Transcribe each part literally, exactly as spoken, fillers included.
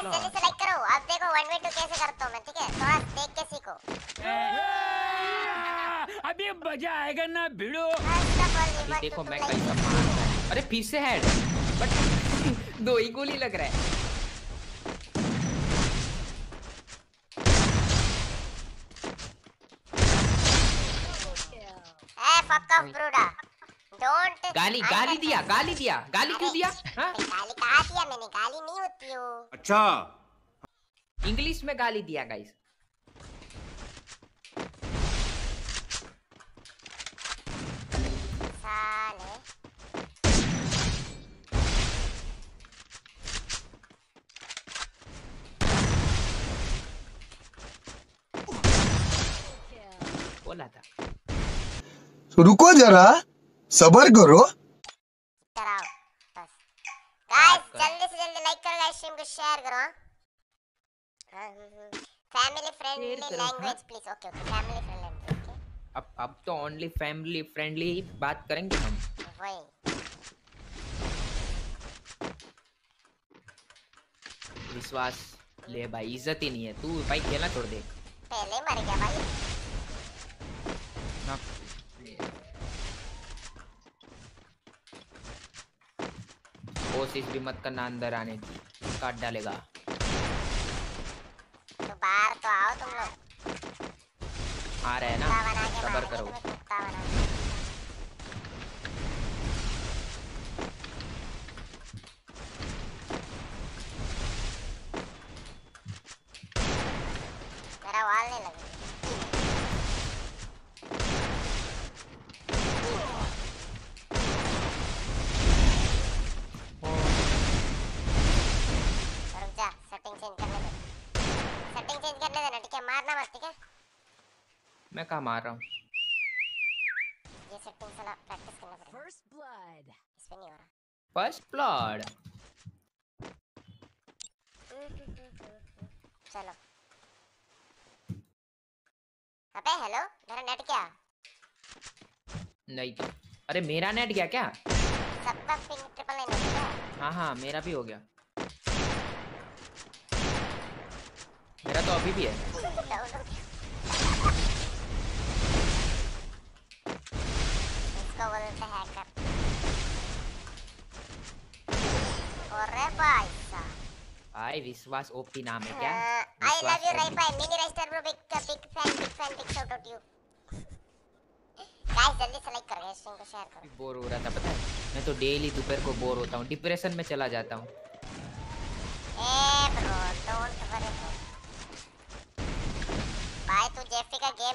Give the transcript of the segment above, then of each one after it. Guys जल्दी से like करो। आप देखो वन बाय टू कैसे करता हूं मैं, ठीक है? थोड़ा देख के सीखो, अभी मजा आएगा ना भिड़ो। देखो मैं कैसा मार रहा है। अरे पीछे हेड, बट दो ही गोली लग रहा है। ए फक ऑफ ब्रूडा, डोंट। गाली गाली दिया, गाली दिया, गाली क्यों दिया? हां गाली कहां दिया मैंने? गाली नहीं होती हो। अच्छा इंग्लिश में गाली दिया गाइस। बोला था so, रुको जरा सबर करो। गाइस जल्दी से जल्दी लाइक करो, गाइस स्ट्रीम को शेयर करो। Family friendly language please. Okay okay family friendly. अब अब तो ओनली फैमिली फ्रेंडली ही बात करेंगे हम। विश्वास ले भाई, इज्जत ही नहीं है। तू भाई खेलना छोड़ दे। पहले मर गया भाई ना। कोशिश भी मत करना अंदर आने की, काट डालेगा। तो बाहर तो आओ तुम लोग। आ रहे है ना, सबर करो। मेरा वाल नहीं लगे। रुक जा, सेटिंग चेंज करने दे। सेटिंग चेंज करने देना, ठीक है? मारना मत, ठीक है? मैं कहाँ मार रहा हूँ? ये सेटिंग साला प्रैक्टिस करना पड़ेगा। फर्स्ट ब्लड इसमें नहीं हो रहा। फर्स्ट ब्लड चलो। अबे हेलो, मेरा नेट क्या? नहीं तो अरे मेरा नेट गया क्या? सबका पिंग ट्रिपल नाइन हो गया। हाँ हाँ मेरा भी हो गया। मेरा तो अभी भी है। बोलते हैं हैकर। अरे भाई साहब, भाई विश्वास ओपी नाम है क्या? आई लव यू राई भाई, mini Raistar bro, big big fan, big fan, big shout out you. Guys जल्दी से लाइक करो, गाइस स्ट्रीम को शेयर करो। बोर हो रहा था पता है, मैं तो डेली दोपहर को बोर होता हूं, डिप्रेशन में चला जाता हूं। ए ब्रो डोंट वरी भाई, तू जेफी का गेम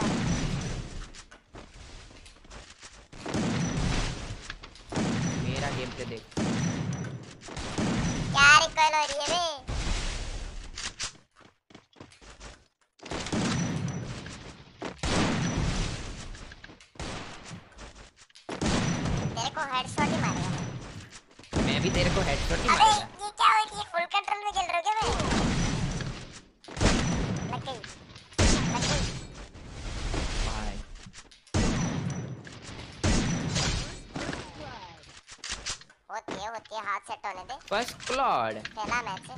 बार। गेम पे देख क्या रिकॉल हो रही है बे। तेरे को हेडशॉट ही मारेगा। मैं भी तेरे को हेडशॉट ही मारूंगा। अबे ये क्या हो रही है? फुल कंट्रोल में खेल रहे हो क्या बे? लग गई लग गई होती है, होती है। हाथ सेट होने दे। फर्स्ट ब्लड पहला मैच है।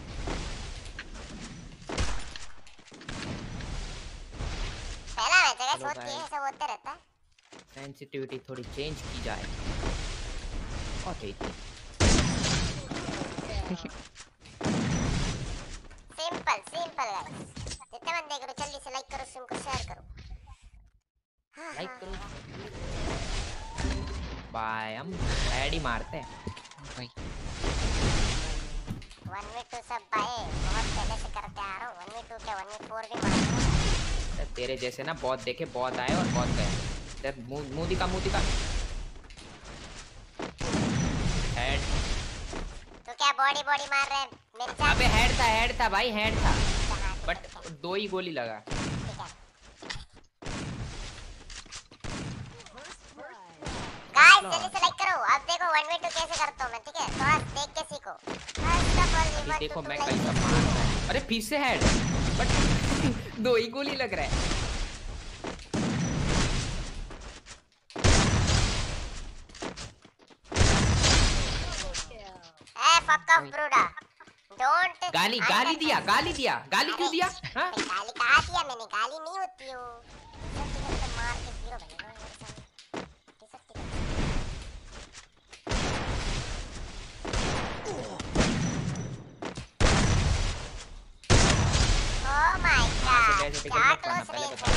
पहला मैच है गाइस, होती है, सब होते रहता है। सेंसिटिविटी थोड़ी चेंज की जाए। और ठीक सिंपल सिंपल गाइस, जितने बंदे करो जल्दी से लाइक करो, स्ट्रीम को शेयर करो, लाइक करो। बाय हम आईडी मारते हैं भाई। वन बाय टू सब भाई बहुत पहले से करते आ रहा हूं। वन बाय टू क्या वन बाय फोर भी मारता। तेरे जैसे ना बहुत देखे, बहुत आए और बहुत गए। तेरे मुंह का मुंह का हेड तो क्या बॉडी बॉडी मार रहे हैं मेरे। अबे हेड था, हेड था भाई, हेड था, बट दो ही गोली लगा। गाइस जल्दी से लाइक करो। आप देखो वन बाय टू कैसे करता हूं मैं, ठीक है? थोड़ा देख के सीखो। बस देखो मैं कैसा मार रहा है। अरे पीछे हेड, बट दो ही गोली लग रहा है। ए फक ऑफ ब्रूडा, गाली गाली दिया गाली दिया गाली क्यों दिया? हाँ गाली कहाँ दिया मैंने? गाली नहीं होती हो। ओह माय गॉड क्या क्लोज रेंज है,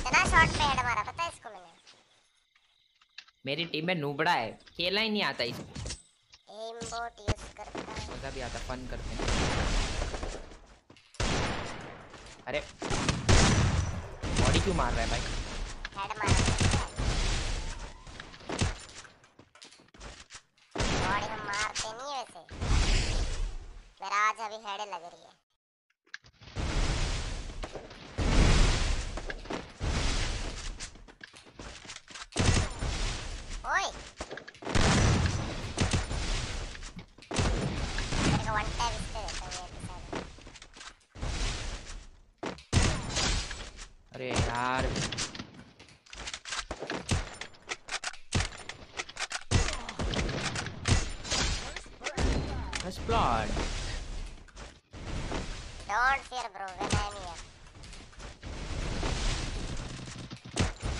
इतना शॉट पे हेड मारा पता है इसको मैंने। मेरी टीम में नूबड़ा है, खेला ही नहीं आता इसको, एम बॉट यूज करता है, मजा भी आता, फन करते हैं। अरे बॉडी क्यों मार रहा है भाई? हेड मार बॉडी में मारते नहीं है वैसे, पर आज अभी हेड लग रही है। ओए वन टैप इससे देता है यार। अरे यार first blood, don't fear bro when I am here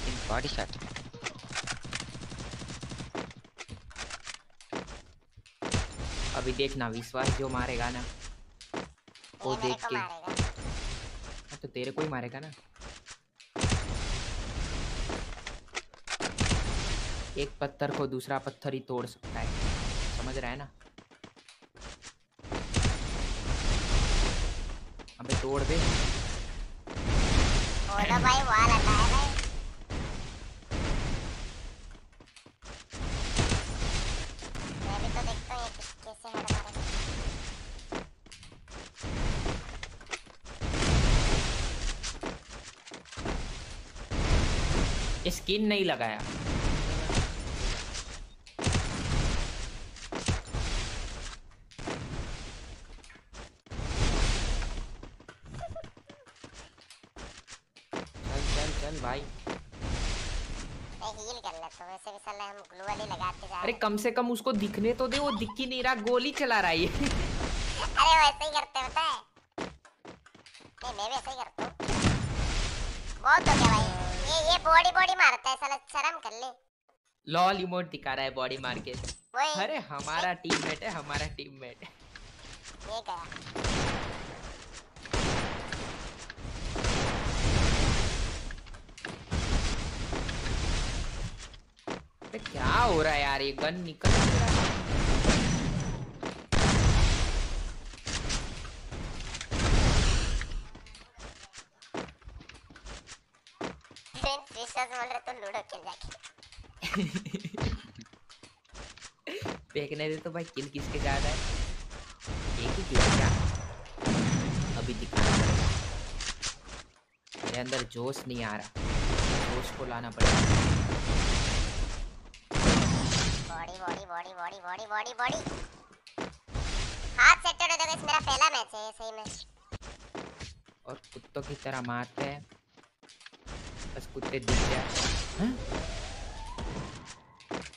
in body shot. अभी देखना विश्वास जो मारेगा ना वो देख के मारेगा, तो तेरे को ही मारेगा ना। एक पत्थर को दूसरा पत्थर ही तोड़ सकता है, समझ रहा है ना? अबे तोड़ दे ओड़ा भाई, वाल आता है भाई। स्किन नहीं लगाया चल चल भाई हील कर ले, तो वैसे भी साला हम ग्लू वाली लगाते जा रहे। अरे कम से कम उसको दिखने तो दे, वो दिख ही नहीं रहा, गोली चला रहा है। अरे वैसे ही करते हैं पता है, नहीं मैं भी ऐसे ही करता हूं बहुत। हो गया भाई, ये ये बॉडी बॉडी मारता है साला, शर्म कर ले। लॉल इमोट दिखा रहा है बॉडी मार के। अरे हमारा टीममेट है, हमारा टीममेट ये गया। अरे क्या हो रहा है यार, ये गन निकल रहा है। देखने दे तो भाई, किल किसके जा रहा है? एक ही किल क्या? अभी दिखाना पड़ेगा, मेरे अंदर जोश नहीं आ रहा, जोश को लाना पड़ेगा। Body body body body body body body हाथ सेट कर दो गाइस, मेरा पहला मैच है सही में। और कुत्तों की तरह मारते हैं, बस कुत्ते दिख जाए। हां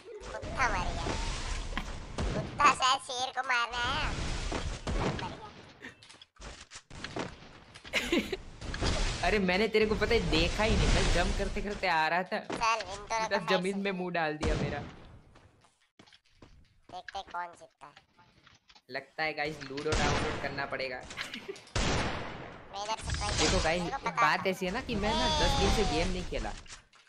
कुत्ता मार गया, कुत्ता शायद शेर को मारने आया। अरे मैंने तेरे को पता है देखा ही नहीं, मैं जंप करते करते आ रहा था, चल इन दोनों का जमीन में मुंह डाल दिया मेरा। देखते हैं कौन जीतता है। लगता है गाइस लूडो डाउनलोड करना पड़ेगा। देखो गाइस बात ऐसी है ना कि मैं ना दस दिन से गेम नहीं खेला,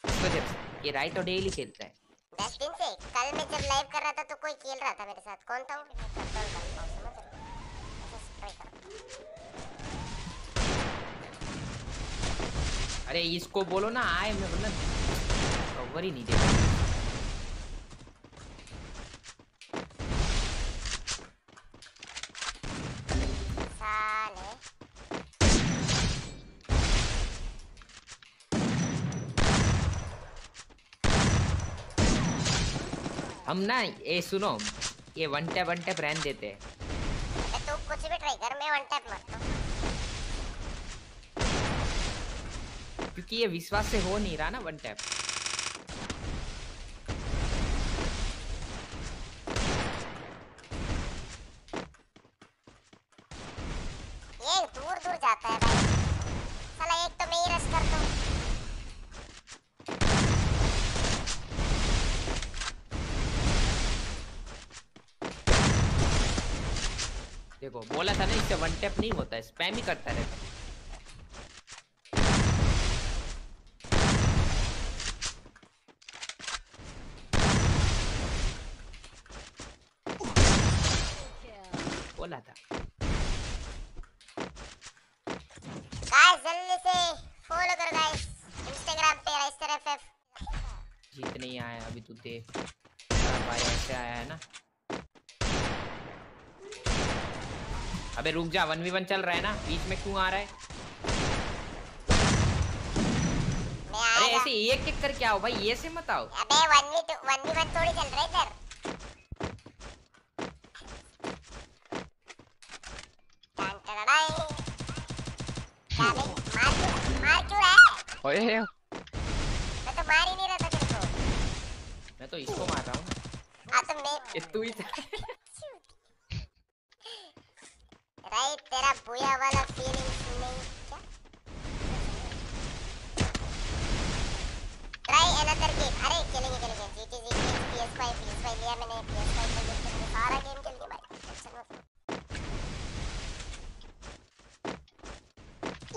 तो जब ये राइट और डेली खेलता है दस दिन से। कल मैं जब लाइव कर रहा था तो कोई खेल रहा था मेरे साथ, कौन था वो? अरे इसको बोलो ना आए, मैं बोला कवर ही नहीं दे रहा। हम ना ये सुनो, ये one tap one tap rain देते हैं। अरे तू कुछ भी ट्राई कर, मैं वन टैप मारता हूं, क्योंकि ये विश्वास से हो नहीं रहा ना वन टैप। भाई दूर दूर जाता है भाई साला, एक तो मैं ही रश करता हूँ। देखो बोला था ना इससे वन टैप नहीं होता है, स्पैम ही करता रहता है। बोला था गाइस जल्दी से फॉलो करो गाइस इंस्टाग्राम पे राइस्टर एफएफ। जीत नहीं आया अभी तू देख भाई, ऐसे आया है ना। अबे रुक जा, वन वी वन चल रहा है ना, बीच में क्यों आ रहा है? अरे ऐसे एक एक कर क्या हो भाई, ये से मत आओ। अबे वन वी वन थोड़ी चल रहा है इधर। क्या बे मार क्यों मार क्यों रहा है? ओए मैं तो मार ही नहीं रहा था तेरे को, मैं तो इसको मार रहा हूं। हां तो मैं तू ही भाई, तेरा बुया वाला फीलिंग नहीं क्या? Try another game. अरे खेलेंगे खेलेंगे GT GT PS S PS five S फाइव लिया मैंने, पी एस फाइव में गेम खेल के सारा गेम खेल के भाई टेंशन मत लो।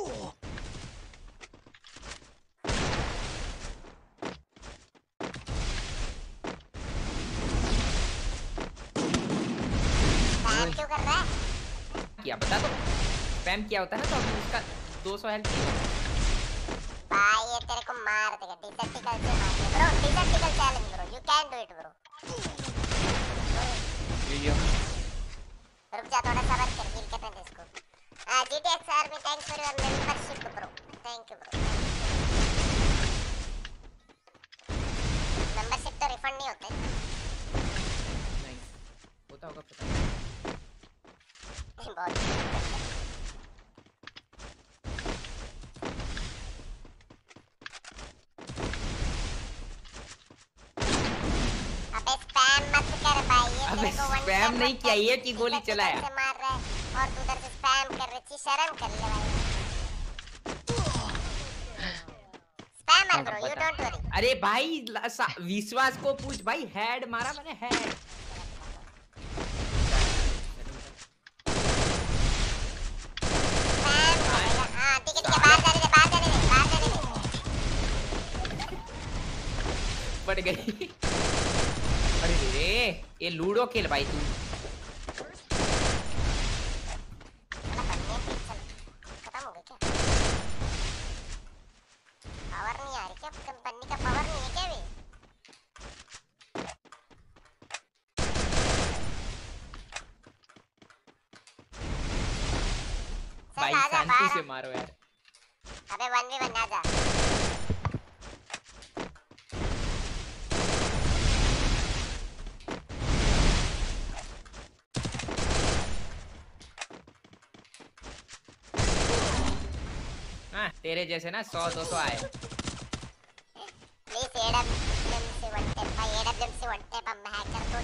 ओह काम क्यों कर रहा है? क्या बता दो स्पैम किया होता है ना तो अभी उसका दो सौ हेल्थ भाई, ये तेरे को मार देगा। डिसेप्टिकल से मार दे ब्रो, डिसेप्टिकल challenge bro, you can do it bro. ये रुक जा थोड़ा सब्र कर, हील करने दे इसको। आ जीटी एक्सआर में thanks for your membership bro, thank you bro. Membership तो रिफंड नहीं होते, नहीं होता होगा पता नहीं। बहुत अबे स्पैम मत कर भाई, ये तेरे को वन स्पैम नहीं किया, ये की गोली चलाया से मार रहा है और तू उधर से स्पैम कर रही है। शर्म कर ले भाई, spammer bro you don't worry. अरे भाई विश्वास को पूछ भाई, हेड मारा मैंने हेड। गई अरे रे ये लूडो खेल भाई तू। खत्म हो गया क्या? पावर नहीं आ रही क्या? कंपनी का पावर नहीं है क्या? वे भाई शांति से मारो यार। अबे वन वी वन आ जा तेरे जैसे ना सौ दो सौ आए। प्लीज एडब्ल्यूएम से वन टैप भाई, एडब्ल्यूएम से वन टैप। हम हैकर तो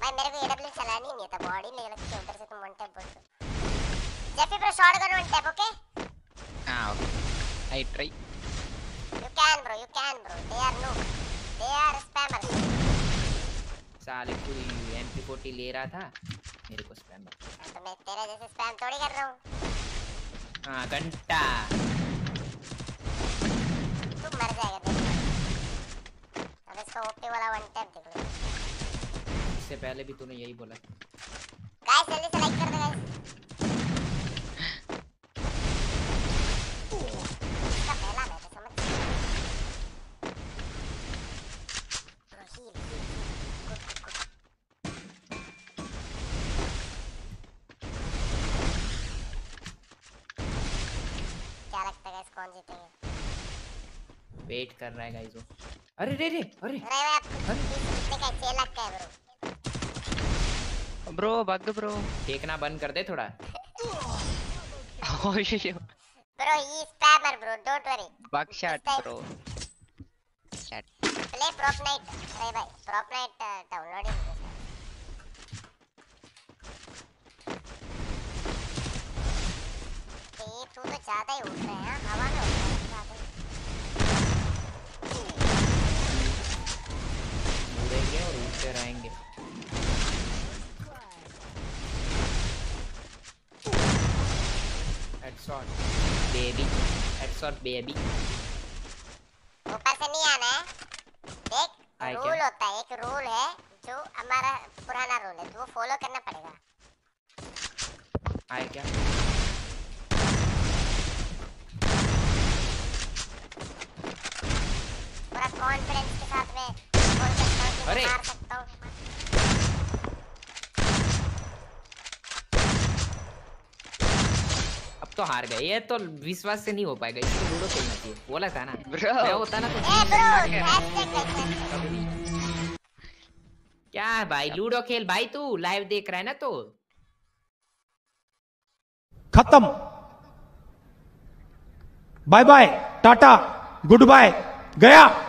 भाई मेरे को एडब्ल्यूएम चलानी नहीं आता, बॉडी ले लगती है उधर से तुम वन टैप बोल दो। जैसे bro shotgun one tap okay. हां okay I try, you can bro you can bro, they are no they are spammer. साले पूरी एम पी फोर्टी ले रहा था मेरे को स्पैम। तो मैं तेरे जैसे स्पैम थोड़ी कर रहा हूं। हां घंटा मर जाएगा देख। अब इसका ओपी वाला वन टैप देख लो, इससे पहले भी तूने यही बोला। गाइस जल्दी से लाइक कर दो गाइस। इसका पहला मैच है समझ। हील क्या लगता है गाइस कौन जीतेगा? वेट कर रहा है गाइस वो। अरे रे रे अरे कितने का छह लाख का है ब्रो। ब्रो भाग ब्रो, देखना बंद कर दे थोड़ा। ब्रो ये spammer bro don't worry. Bug shot bro shot play prop night. अरे भाई प्रॉप नाइट डाउनलोड ही हेडशॉट बेबी, हेडशॉट बेबी। ऊपर से नहीं आना है। देख रूल होता है, एक रूल है जो हमारा पुराना रूल है, तो वो फॉलो करना पड़ेगा। आया क्या? पूरा कॉन्फिडेंस के साथ में बोल सकता हूँ कि मार सकता हूँ। तो हार गए, ये तो विश्वास से नहीं हो पाएगा, इसको लूडो खेलना चाहिए, बोला था ना ब्रो। मैं होता ना तो ए ब्रो क्या भाई लूडो खेल भाई, तू लाइव देख रहा है ना तो खत्म, bye bye tata good bye गया।